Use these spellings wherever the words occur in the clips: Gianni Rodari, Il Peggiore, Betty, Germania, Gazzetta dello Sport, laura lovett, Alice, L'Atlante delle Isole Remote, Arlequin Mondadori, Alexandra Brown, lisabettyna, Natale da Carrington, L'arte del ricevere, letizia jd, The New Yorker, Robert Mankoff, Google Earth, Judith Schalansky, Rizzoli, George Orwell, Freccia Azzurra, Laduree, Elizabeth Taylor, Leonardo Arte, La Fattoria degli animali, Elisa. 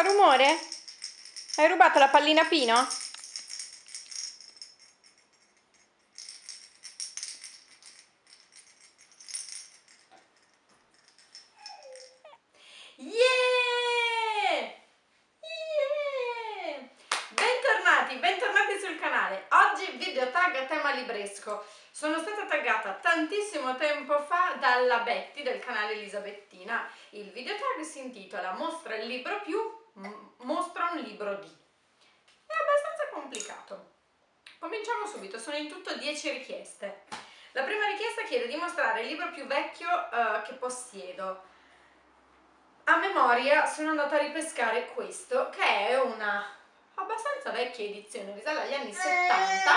Fa rumore? Hai rubato la pallina Pino? Bentornati sul canale. Oggi video tag a tema libresco. Sono stata taggata tantissimo tempo fa dalla Betty del canale Lisabettyna. Il video tag si intitola Mostra il libro più, mostra un libro di. È abbastanza complicato. Cominciamo subito, sono in tutto 10 richieste. La prima richiesta chiede di mostrare il libro più vecchio che possiedo. A memoria sono andata a ripescare questo, che è una abbastanza vecchia edizione, risale agli anni 70,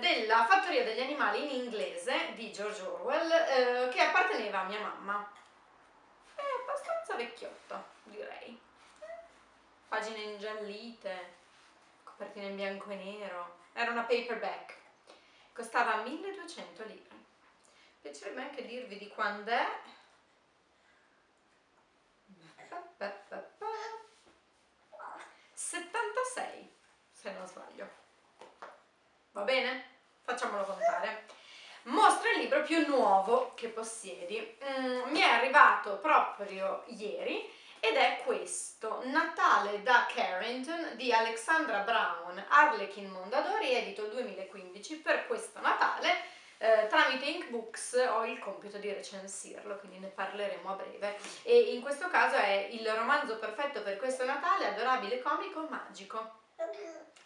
della Fattoria degli animali in inglese di George Orwell, che apparteneva a mia mamma. È abbastanza vecchiotto, direi. Pagine ingiallite, copertina in bianco e nero. Era una paperback. Costava 1200 lire. Piacerebbe anche dirvi di quando è. Beh. 76, se non sbaglio. Va bene? Facciamolo contare. Mostra il libro più nuovo che possiedi. Mi è arrivato proprio ieri ed è questo, Natale da Carrington di Alexandra Brown, Arlequin Mondadori, edito 2015. Per questo Natale, tramite Ink Books ho il compito di recensirlo, quindi ne parleremo a breve, e in questo caso è il romanzo perfetto per questo Natale, adorabile, comico, magico.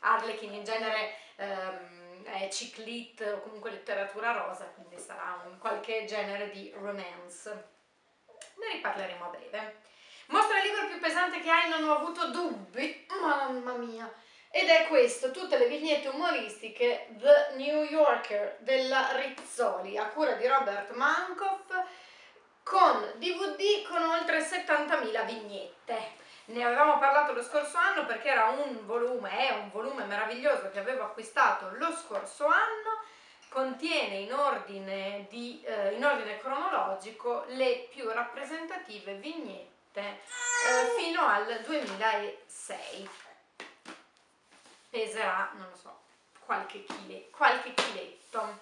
Arlequin in genere è chick lit o comunque letteratura rosa, quindi sarà un qualche genere di romance, ne riparleremo a breve. Mostra il libro più pesante che hai, non ho avuto dubbi, mamma mia. Ed è questo, tutte le vignette umoristiche, The New Yorker della Rizzoli, a cura di Robert Mankoff, con DVD con oltre 70.000 vignette. Ne avevamo parlato lo scorso anno perché era un volume, è un volume meraviglioso che avevo acquistato lo scorso anno. Contiene in ordine cronologico le più rappresentative vignette fino al 2006. Peserà, non lo so, qualche chiletto.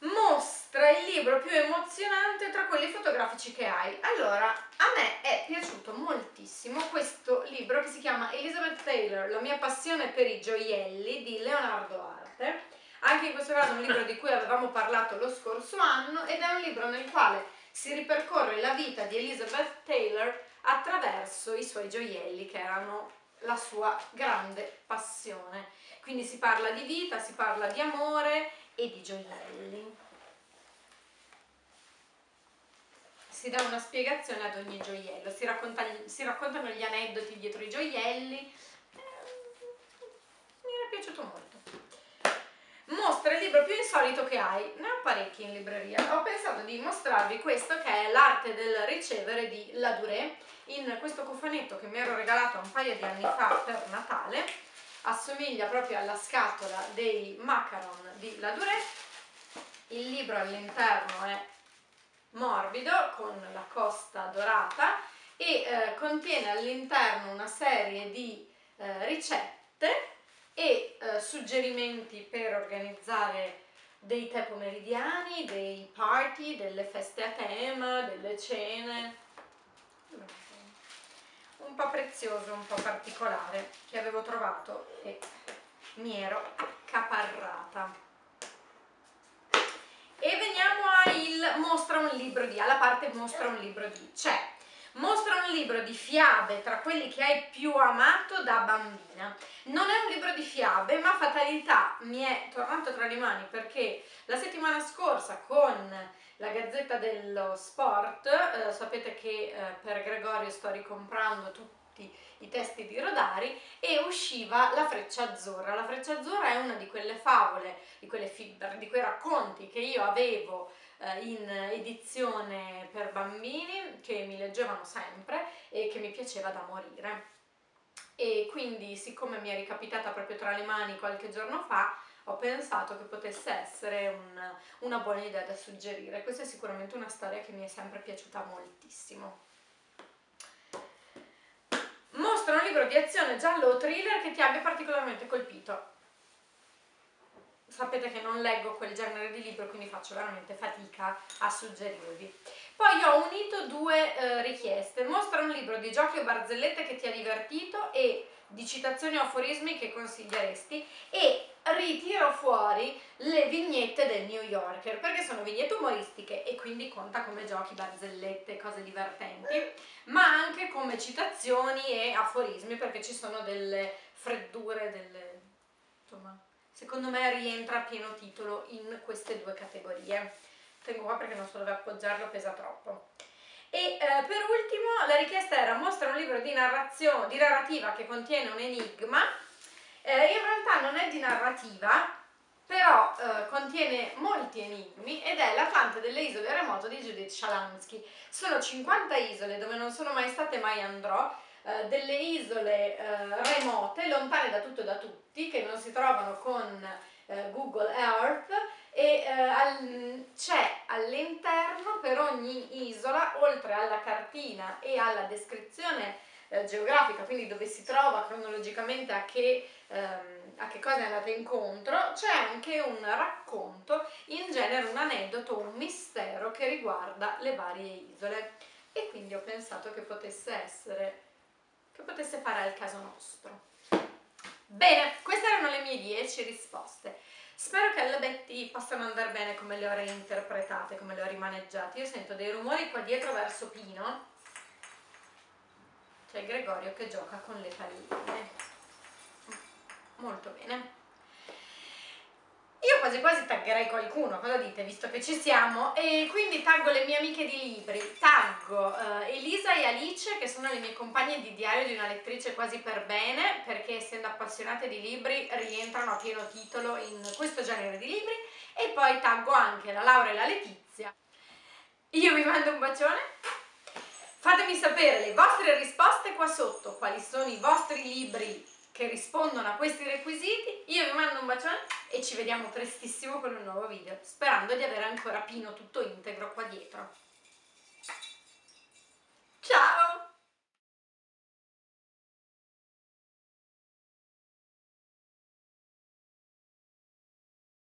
Mostra il libro più emozionante tra quelli fotografici che hai. Allora, a me è piaciuto moltissimo questo libro che si chiama Elizabeth Taylor, la mia passione per i gioielli di Leonardo Arte. Anche in questo caso è un libro di cui avevamo parlato lo scorso anno ed è un libro nel quale si ripercorre la vita di Elizabeth Taylor attraverso i suoi gioielli, che erano la sua grande passione. Quindi si parla di vita, si parla di amore e di gioielli. Si dà una spiegazione ad ogni gioiello, si raccontano gli aneddoti dietro i gioielli. Mi era piaciuto molto. Mostra il libro più insolito che hai. Ne ho parecchi in libreria. Ho pensato di mostrarvi questo, che è L'arte del ricevere di Laduree, in questo cofanetto che mi ero regalato un paio di anni fa per Natale. Assomiglia proprio alla scatola dei macaron di Laduree. Il libro all'interno è morbido, con la costa dorata, e contiene all'interno una serie di ricette e suggerimenti per organizzare dei tè pomeridiani, dei party, delle feste a tema, delle cene. Un po' prezioso, un po' particolare, che avevo trovato e mi ero accaparrata. E veniamo al mostra un libro di, alla parte mostra un libro di. C'è mostra un libro di fiabe tra quelli che hai più amato da bambina. Non è un libro di fiabe, ma fatalità mi è tornato tra le mani perché la settimana scorsa con la Gazzetta dello Sport, sapete che per Gregorio sto ricomprando tutti i testi di Rodari, e usciva La Freccia Azzurra. La Freccia Azzurra è una di quelle favole, di quei racconti che io avevo in edizione per bambini, che mi leggevano sempre e che mi piaceva da morire, e quindi siccome mi è ricapitata proprio tra le mani qualche giorno fa, ho pensato che potesse essere una buona idea da suggerire. Questa è sicuramente una storia che mi è sempre piaciuta moltissimo. un libro di azione, giallo o thriller che ti abbia particolarmente colpito. Sapete che non leggo quel genere di libro, quindi faccio veramente fatica a suggerirvi. Poi ho unito due richieste: mostra un libro di giochi o barzellette che ti ha divertito e di citazioni o aforismi che consiglieresti, e ritiro fuori le vignette del New Yorker, perché sono vignette umoristiche e quindi conta come giochi, barzellette, cose divertenti, ma anche come citazioni e aforismi, perché ci sono delle freddure, delle... insomma, secondo me rientra a pieno titolo in queste due categorie. Tengo qua perché non so dove appoggiarlo, pesa troppo. E per ultimo la richiesta era: mostra un libro di narrativa che contiene un enigma. In realtà non è di narrativa, però contiene molti enigmi, ed è L'Atlante delle Isole Remote di Judith Schalansky. Sono 50 isole dove non sono mai state e mai andrò, delle isole remote, lontane da tutto e da tutti, che non si trovano con Google Earth, e c'è all'interno, per ogni isola, oltre alla cartina e alla descrizione geografica, quindi dove si trova cronologicamente, a che cosa è andata incontro, c'è anche un racconto, in genere un aneddoto, un mistero che riguarda le varie isole, e quindi ho pensato che potesse fare al caso nostro. Bene, queste erano le mie 10 risposte. Spero che alla Betty possano andare bene come le ho reinterpretate, come le ho rimaneggiate. Io sento dei rumori qua dietro verso Pino. C'è Gregorio che gioca con le palline. Molto bene. Io quasi quasi taggerei qualcuno, cosa dite, visto che ci siamo? E quindi taggo le mie amiche di libri, taggo Elisa e Alice, che sono le mie compagne di diario di una lettrice quasi per bene, perché essendo appassionate di libri rientrano a pieno titolo in questo genere di libri, e poi taggo anche la Laura e la Letizia. Io vi mando un bacione, fatemi sapere le vostre risposte qua sotto, quali sono i vostri libri che rispondono a questi requisiti. Io vi mando un bacione e ci vediamo prestissimo con un nuovo video, sperando di avere ancora Pino tutto integro qua dietro.